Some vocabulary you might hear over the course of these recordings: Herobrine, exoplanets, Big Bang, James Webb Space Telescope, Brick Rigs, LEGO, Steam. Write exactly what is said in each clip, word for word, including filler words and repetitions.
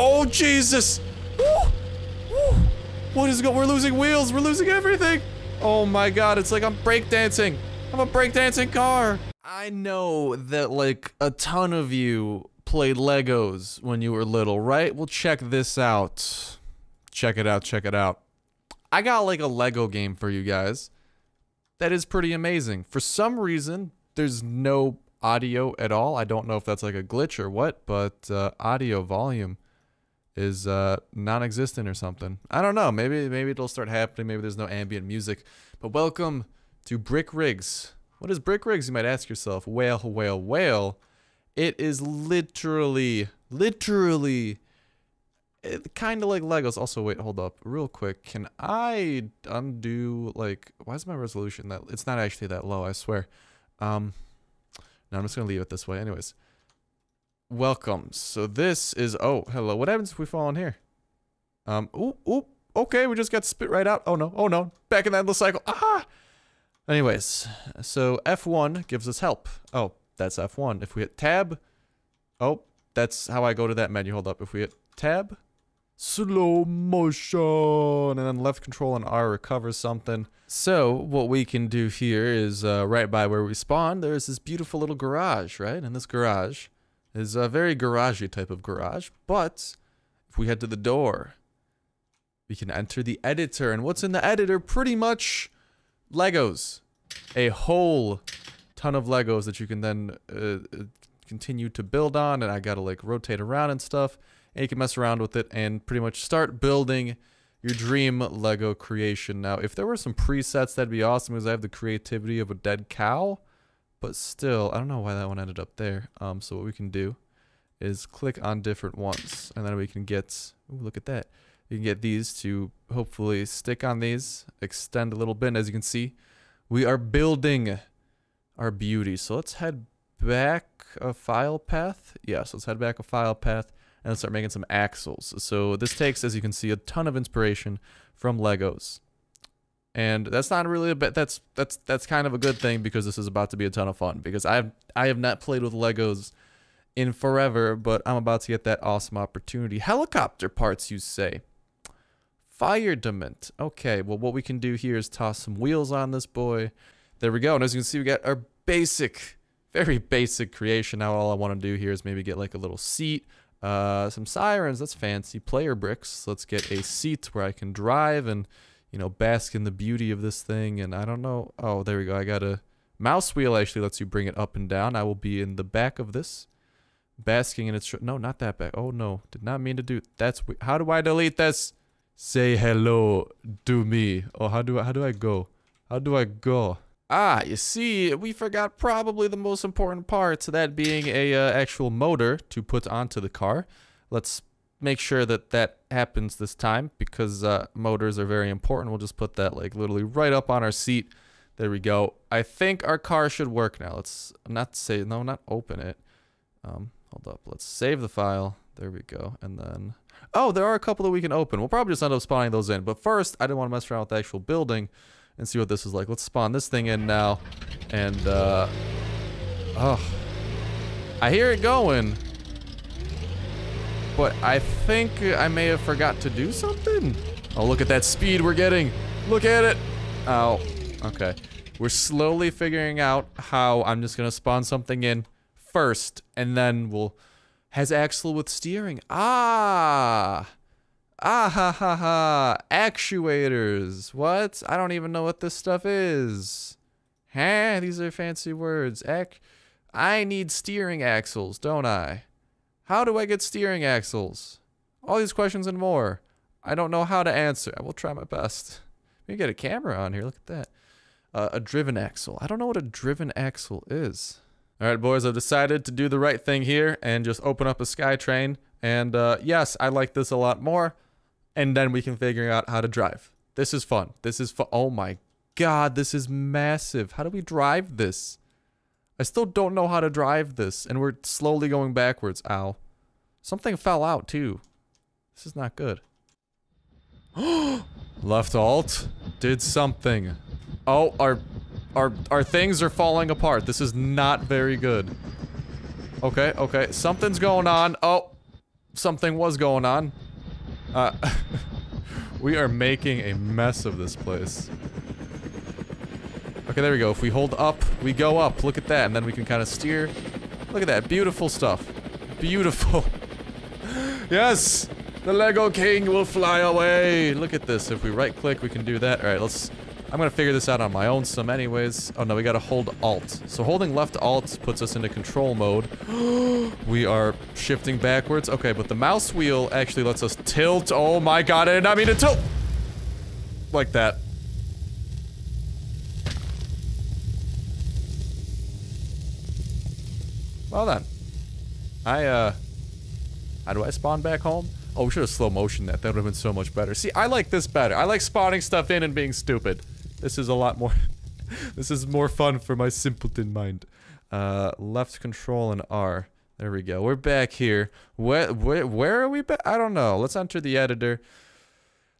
Oh, Jesus. Woo. Woo. What is going? We're losing wheels. We're losing everything. Oh my God. It's like I'm breakdancing. I'm a breakdancing car. I know that like a ton of you played Legos when you were little, right? Well, check this out. Check it out. Check it out. I got like a Lego game for you guys. That is pretty amazing. For some reason, there's no audio at all. I don't know if that's like a glitch or what, but uh, audio volume is uh, non-existent or something. I don't know. Maybe maybe it'll start happening. Maybe there's no ambient music. But welcome to Brick Rigs. What is Brick Rigs, you might ask yourself? Well, well, well. It is literally, literally... It kind of like Legos. Also, wait, hold up, real quick. Can I undo, like, why is my resolution that, it's not actually that low, I swear. Um, no, I'm just gonna leave it this way. Anyways, welcome. So this is, oh, hello. What happens if we fall in here? Um, ooh, ooh, okay, we just got spit right out. Oh no, oh no, back in that little cycle. Ah! Anyways, so F one gives us help. Oh, that's F one. If we hit tab, oh, that's how I go to that menu. Hold up, if we hit tab, slow motion, and then left control and R recovers something. So what we can do here is uh, right by where we spawn, there's this beautiful little garage, right? And this garage is a very garagey type of garage, but if we head to the door, we can enter the editor. And what's in the editor? Pretty much Legos. A whole ton of Legos that you can then uh, continue to build on, and I gotta like rotate around and stuff. And you can mess around with it and pretty much start building your dream Lego creation. Now, if there were some presets, that'd be awesome because I have the creativity of a dead cow. But still, I don't know why that one ended up there. Um, so what we can do is click on different ones, and then we can get, ooh, look at that. You can get these to hopefully stick on these, extend a little bit. And as you can see, we are building our beauty. So let's head back a file path. Yeah, so let's head back a file path. And start making some axles. So this takes, as you can see, a ton of inspiration from Legos, and that's not really a bit. That's that's that's kind of a good thing because this is about to be a ton of fun. Because I've I have not played with Legos in forever, but I'm about to get that awesome opportunity. Helicopter parts, you say? Fire dement. Okay. Well, what we can do here is toss some wheels on this boy. There we go. And as you can see, we got our basic, very basic creation. Now all I want to do here is maybe get like a little seat. Uh, some sirens, that's fancy. Player bricks, let's get a seat where I can drive and, you know, bask in the beauty of this thing. And I don't know, oh, there we go, I got a mouse wheel. Actually lets you bring it up and down. I will be in the back of this, basking in its, no, not that back, oh no, did not mean to do, that's, how do I delete this? Say hello to me. Oh, how do I, how do I go? How do I go? Ah, you see, we forgot probably the most important part, that being a uh, actual motor to put onto the car. Let's make sure that that happens this time because uh, motors are very important. We'll just put that like literally right up on our seat. There we go. I think our car should work now. Let's not say, no, not open it. Um, hold up. Let's save the file. There we go. And then, oh, there are a couple that we can open. We'll probably just end up spawning those in. But first, I didn't want to mess around with the actual building. And see what this is like. Let's spawn this thing in now. And, uh... oh. I hear it going. But I think I may have forgot to do something. Oh, look at that speed we're getting. Look at it. Oh, okay. We're slowly figuring out how I'm just gonna spawn something in first. And then we'll... Has axle with steering. Ah! Ah ha ha ha, actuators. What? I don't even know what this stuff is. Huh? These are fancy words. Ac I need steering axles, don't I? How do I get steering axles? All these questions and more. I don't know how to answer. I will try my best. Maybe get a camera on here. Look at that. Uh, a driven axle. I don't know what a driven axle is. All right, boys, I've decided to do the right thing here and just open up a SkyTrain. And uh, yes, I like this a lot more. And then we can figure out how to drive. This is fun. This is fun. Oh my God, this is massive. How do we drive this? I still don't know how to drive this. And we're slowly going backwards. Ow. Something fell out too. This is not good. Left alt did something. Oh, our, our, our things are falling apart. This is not very good. Okay, okay. Something's going on. Oh. something was going on. Uh, we are making a mess of this place. Okay, there we go. If we hold up, we go up. Look at that, and then we can kind of steer. Look at that. Beautiful stuff. Beautiful. Yes! The Lego King will fly away! Look at this. If we right-click, we can do that. Alright, let's... I'm gonna figure this out on my own some anyways. Oh no, we gotta hold Alt. So holding left Alt puts us into control mode. We are shifting backwards. Okay, but the mouse wheel actually lets us tilt. Oh my god, I did not mean to tilt! Like that. Well then. I, uh... How do I spawn back home? Oh, we should have slow motioned that. That would have been so much better. See, I like this better. I like spawning stuff in and being stupid. This is a lot more... This is more fun for my simpleton mind. Uh, left control and R. There we go. We're back here. Where, where, where are we back? I don't know. Let's enter the editor.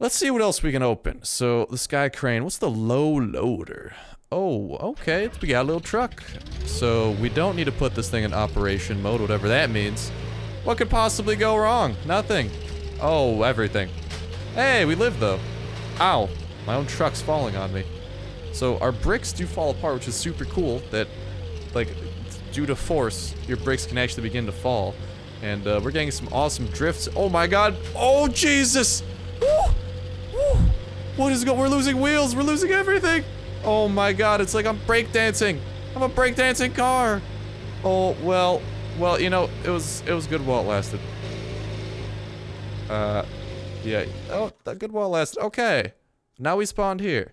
Let's see what else we can open. So, the Sky Crane. What's the low loader? Oh, okay. We got a little truck. So, we don't need to put this thing in operation mode, whatever that means. What could possibly go wrong? Nothing. Oh, everything. Hey, we live though. Ow. My own truck's falling on me. So our bricks do fall apart, which is super cool that, like, due to force, your bricks can actually begin to fall. And uh, we're getting some awesome drifts. Oh my god. Oh, Jesus. Woo! Woo! What is going on? We're losing wheels. We're losing everything. Oh my god. It's like I'm breakdancing. I'm a breakdancing car. Oh, well. Well, you know, it was it was good while it lasted. Uh, yeah. Oh, that good while it lasted. Okay, now we spawned here.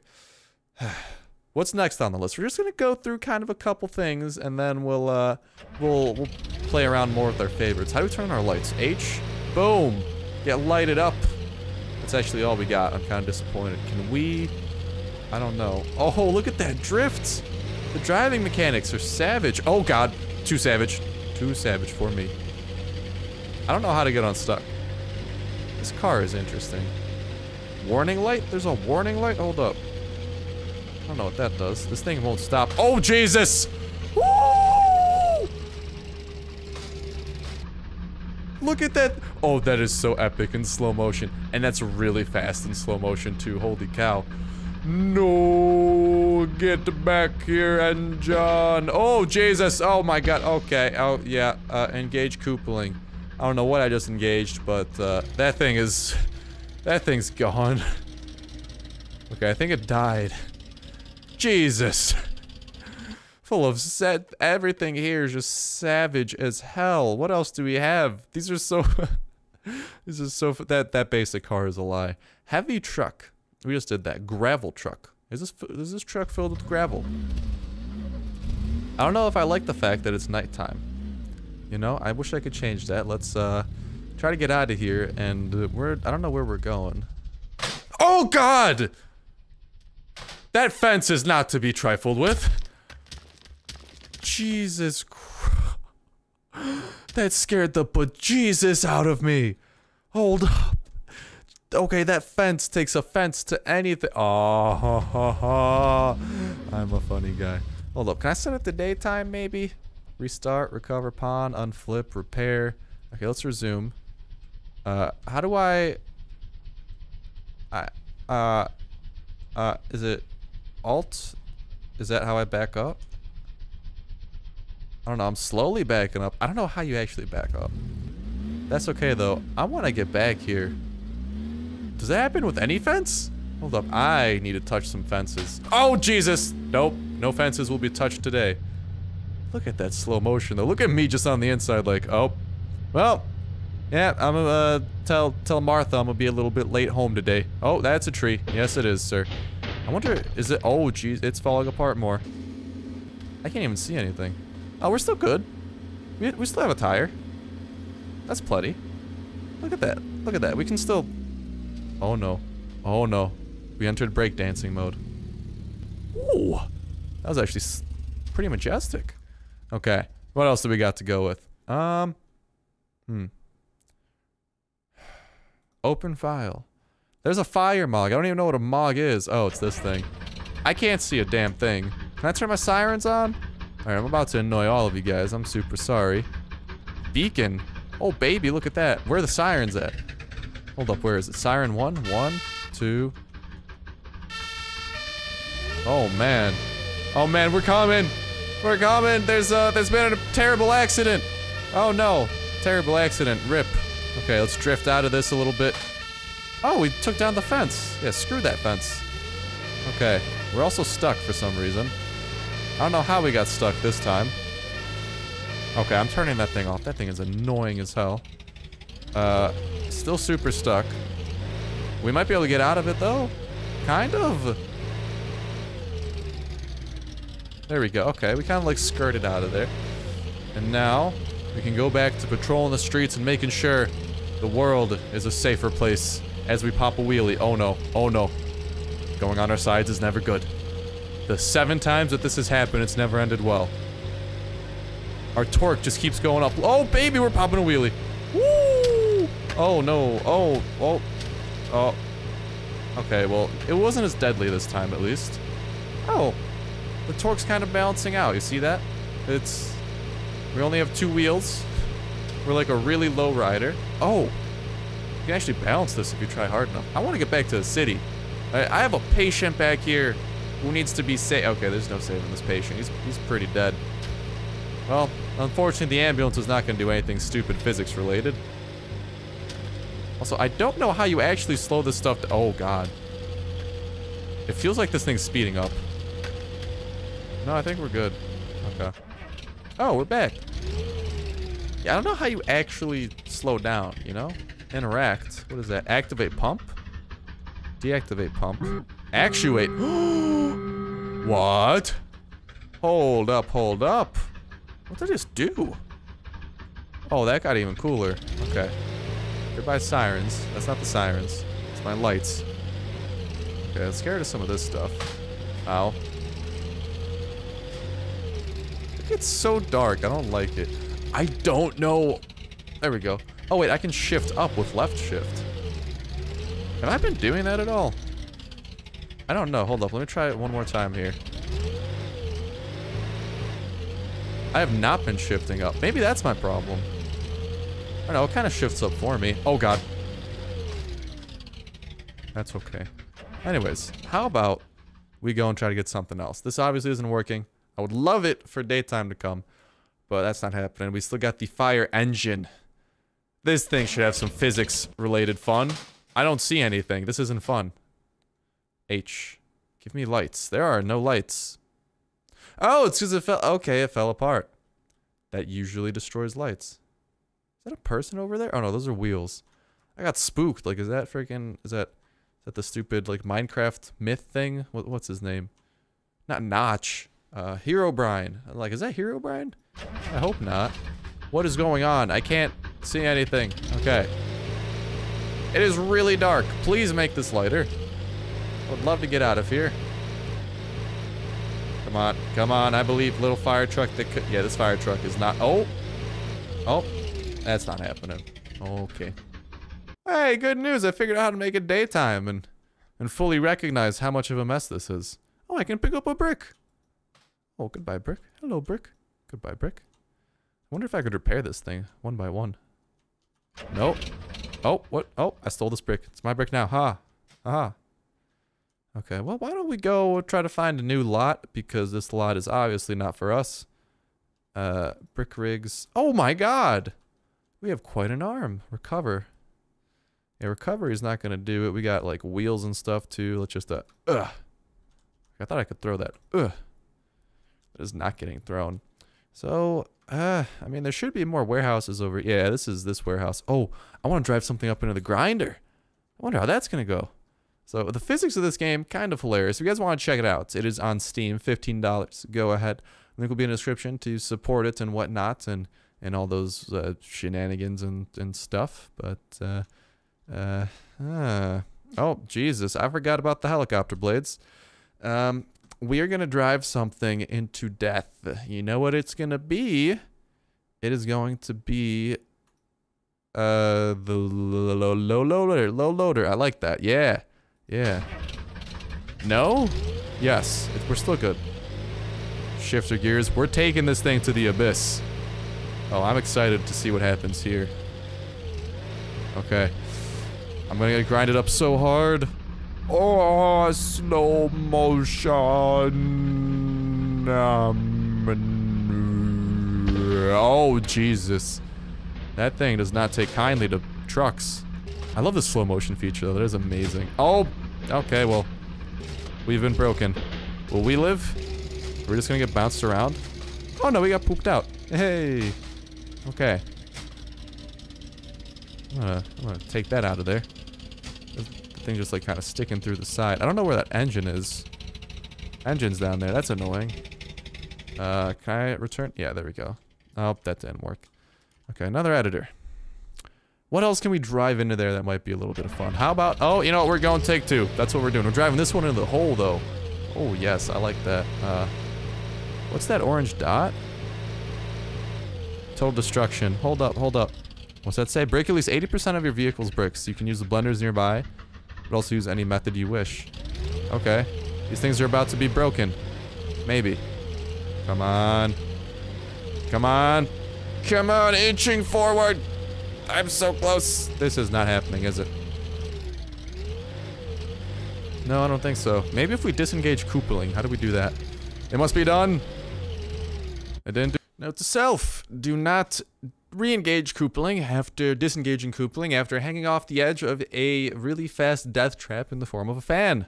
What's next on the list? We're just gonna go through kind of a couple things, and then we'll uh, we'll we'll play around more with our favorites. How do we turn on our lights? H, boom, get lighted up. That's actually all we got. I'm kind of disappointed. Can we? I don't know. Oh, look at that drift. The driving mechanics are savage. Oh God, too savage. Too savage for me. I don't know how to get unstuck. This car is interesting. Warning light? There's a warning light? Hold up. I don't know what that does. This thing won't stop. Oh, Jesus! Woo! Look at that. Oh, that is so epic in slow motion. And that's really fast in slow motion, too. Holy cow. No, get back here, and John. Oh, Jesus. Oh, my God. Okay. Oh, yeah. Uh, engage coupling. I don't know what I just engaged, but uh, that thing is... That thing's gone. Okay, I think it died. Jesus. Full of sad... Everything here is just savage as hell. What else do we have? These are so... This is so... That, that basic car is a lie. Heavy truck. We just did that. Gravel truck. Is this is this truck filled with gravel? I don't know if I like the fact that it's nighttime. You know, I wish I could change that. Let's uh, try to get out of here. And uh, we're I don't know where we're going. Oh God! That fence is not to be trifled with. Jesus Christ! That scared the bejesus out of me. Hold up. Okay, that fence takes offense to anything. Oh, ha, ha, ha. I'm a funny guy. Hold up, can I set up the daytime maybe? Restart, recover, pawn, unflip, repair. Okay, let's resume. Uh, how do I... I... Uh... Uh, is it... Alt? Is that how I back up? I don't know, I'm slowly backing up. I don't know how you actually back up. That's okay though. I want to get back here. Does that happen with any fence? Hold up, I need to touch some fences. Oh, Jesus! Nope, no fences will be touched today. Look at that slow motion, though. Look at me just on the inside like, oh. Well, yeah, I'm gonna uh, tell, tell Martha I'm gonna be a little bit late home today. Oh, that's a tree. Yes, it is, sir. I wonder, is it, oh, geez, it's falling apart more. I can't even see anything. Oh, we're still good. We, we still have a tire. That's plenty. Look at that, look at that. We can still... Oh no. Oh no. We entered breakdancing mode. Ooh. That was actually s pretty majestic. Okay. What else do we got to go with? Um. Hmm. Open file. There's a fire mog. I don't even know what a mog is. Oh, it's this thing. I can't see a damn thing. Can I turn my sirens on? Alright, I'm about to annoy all of you guys. I'm super sorry. Beacon. Oh, baby, look at that. Where are the sirens at? Hold up, where is it? Siren one? One, two. Oh, man. Oh, man, we're coming. We're coming. There's, uh, there's been a terrible accident. Oh, no. Terrible accident. Rip. Okay, let's drift out of this a little bit. Oh, we took down the fence. Yeah, screw that fence. Okay. We're also stuck for some reason. I don't know how we got stuck this time. Okay, I'm turning that thing off. That thing is annoying as hell. Uh, still super stuck. We might be able to get out of it, though. Kind of. There we go. Okay, we kind of, like, skirted out of there. And now, we can go back to patrolling the streets and making sure the world is a safer place as we pop a wheelie. Oh, no. Oh, no. Going on our sides is never good. The seven times that this has happened, it's never ended well. Our torque just keeps going up. Oh, baby, we're popping a wheelie. Woo! Oh, no. Oh, oh. Oh. Okay, well, it wasn't as deadly this time, at least. Oh. The torque's kind of balancing out. You see that? It's... We only have two wheels. We're like a really low rider. Oh. You can actually balance this if you try hard enough. I want to get back to the city. I, I have a patient back here who needs to be saved. Okay, there's no saving this patient. He's, he's pretty dead. Well, unfortunately, the ambulance is not going to do anything stupid physics-related. Also, I don't know how you actually slow this stuff to- Oh, God. It feels like this thing's speeding up. No, I think we're good. Okay. Oh, we're back. Yeah, I don't know how you actually slow down, you know? Interact. What is that? Activate pump? Deactivate pump. Actuate. What? Hold up, hold up. What did I just do? Oh, that got even cooler. Okay. Goodbye, sirens. That's not the sirens. It's my lights. Okay, let's get rid of some of this stuff. Ow. It's so dark. I don't like it. I don't know. There we go. Oh, wait. I can shift up with left shift. Have I been doing that at all? I don't know. Hold up. Let me try it one more time here. I have not been shifting up. Maybe that's my problem. I don't know, it kind of shifts up for me. Oh, God. That's okay. Anyways, how about we go and try to get something else? This obviously isn't working. I would love it for daytime to come, but that's not happening. We still got the fire engine. This thing should have some physics-related fun. I don't see anything. This isn't fun. H. Give me lights. There are no lights. Oh, it's because it fell- okay, it fell apart. That usually destroys lights. Is that a person over there? Oh no, those are wheels. I got spooked. Like, is that freaking- is that- is that the stupid, like, Minecraft myth thing? What, what's his name? Not Notch. Uh, Herobrine. I'm like, is that Herobrine? I hope not. What is going on? I can't see anything. Okay. It is really dark. Please make this lighter. I would love to get out of here. Come on, come on, I believe little fire truck that could- yeah, this fire truck is not- oh! Oh, that's not happening. Okay. Hey, good news, I figured out how to make it daytime and and fully recognize how much of a mess this is. Oh, I can pick up a brick! Oh, goodbye, brick. Hello, brick. Goodbye, brick. I wonder if I could repair this thing, one by one. Nope. Oh, what? Oh, I stole this brick. It's my brick now, ha! Aha. Okay, well, why don't we go try to find a new lot, because this lot is obviously not for us. Uh, Brick Rigs. Oh my god! We have quite an arm. Recover. Yeah, recovery is not gonna do it. We got, like, wheels and stuff, too. Let's just, uh, ugh. I thought I could throw that. Ugh. That is not getting thrown. So, uh, I mean, there should be more warehouses over... Yeah, this is this warehouse. Oh, I want to drive something up into the grinder. I wonder how that's gonna go. So, the physics of this game, kind of hilarious. If you guys want to check it out, it is on Steam, fifteen dollars. Go ahead. Link will be in the description to support it and whatnot, and, and all those uh, shenanigans and, and stuff. But, uh, uh, uh, oh, Jesus, I forgot about the helicopter blades. Um, we are going to drive something into death. You know what it's going to be? It is going to be, uh, the low, low loader, low loader. I like that, yeah. Yeah. No? Yes. It, we're still good. Shifter gears. We're taking this thing to the abyss. Oh, I'm excited to see what happens here. Okay. I'm gonna get grinded up so hard. Oh, slow motion. Um, oh, Jesus. That thing does not take kindly to trucks. I love the slow motion feature, though. That is amazing. Oh, okay, well. We've been broken. Will we live? We're just gonna get bounced around? Oh, no, we got pooped out. Hey. Okay. I'm gonna, I'm gonna take that out of there. The thing just like kind of sticking through the side. I don't know where that engine is. Engine's down there. That's annoying. Uh, can I return? Yeah, there we go. Oh, that didn't work. Okay, another editor. What else can we drive into there that might be a little bit of fun? How about... Oh, you know what? We're going take two. That's what we're doing. We're driving this one into the hole, though. Oh, yes. I like that. Uh, what's that orange dot? Total destruction. Hold up. Hold up. What's that say? Break at least eighty percent of your vehicle's bricks. You can use the blenders nearby, but also use any method you wish. Okay. These things are about to be broken. Maybe. Come on. Come on. Come on, inching forward. I'm so close. This is not happening, is it? No, I don't think so. Maybe if we disengage coupling. How do we do that? It must be done. It didn't do. Note to self. Do not... re-engage coupling after disengaging coupling after hanging off the edge of a really fast death trap in the form of a fan.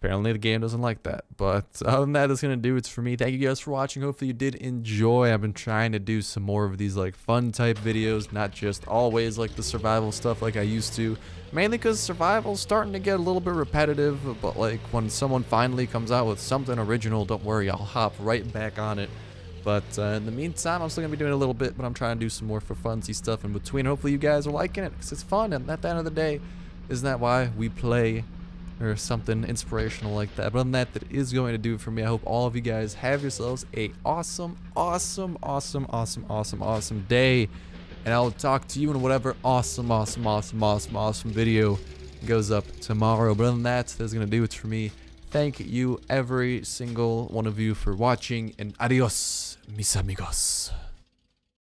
Apparently the game doesn't like that, but other than that, that's gonna do it for me. Thank you guys for watching. Hopefully you did enjoy. I've been trying to do some more of these like fun type videos, not just always like the survival stuff like I used to, mainly because survival's starting to get a little bit repetitive. But like when someone finally comes out with something original, don't worry, I'll hop right back on it. But uh, in the meantime, I'm still going to be doing a little bit, but I'm trying to do some more for funsy stuff in between. Hopefully you guys are liking it, because it's fun, and at the end of the day, isn't that why we play, or something inspirational like that? But other than that, that is going to do it for me. I hope all of you guys have yourselves a awesome, awesome, awesome, awesome, awesome, awesome day. And I'll talk to you in whatever awesome, awesome, awesome, awesome, awesome video goes up tomorrow. But other than that, that's going to do it for me. Thank you, every single one of you, for watching, and adios, mis amigos.